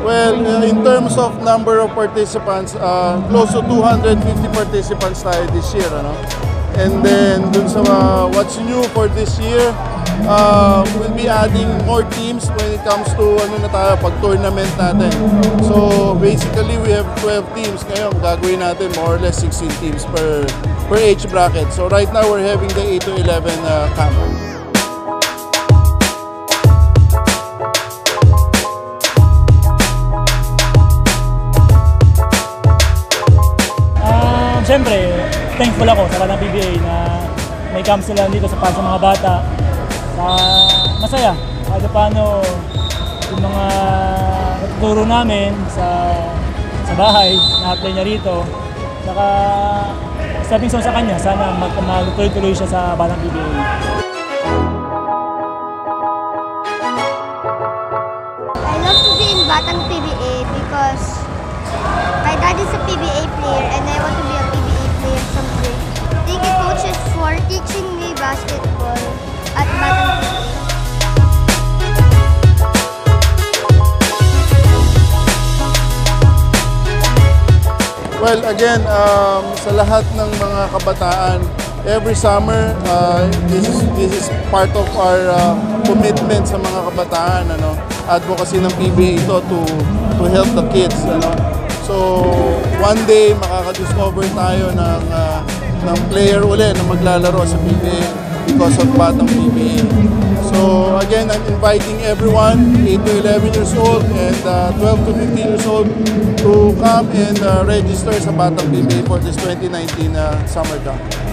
Well, in terms of number of participants, close to 250 participants tayo this year, ano? And then, dun sa what's new for this year, we'll be adding more teams when it comes to ano na tayo, pag-tournament natin. So, basically, we have 12 teams. Ngayon, gagawin natin more or less 16 teams per age bracket. So, right now, we're having the 8 to 11 camp. Siyempre, thankful ako sa kanang PBA na may camp sila dito sa para sa mga bata. Masaya, kahit paano yung mga natuturo namin sa bahay, na-apply niya rito. Saka stepping stone sa kanya, sana magtuloy-tuloy siya sa batang PBA. I love to be in batang PBA because my dad is a PBA player and I want to be a PBA player someday. Thank you, coaches, for teaching me basketball at Batang PBA. Well, again, sa lahat ng mga kabataan, every summer, this is part of our commitment sa mga kabataan, ano? Advocacy ng PBA ito to help the kids, ano? So, one day, makakadiscover tayo ng player uli na maglalaro sa PBA because of Batang PBA. So, again, I'm inviting everyone, 8 to 11 years old and 12 to 15 years old to come and register sa Batang PBA for this 2019 summer camp.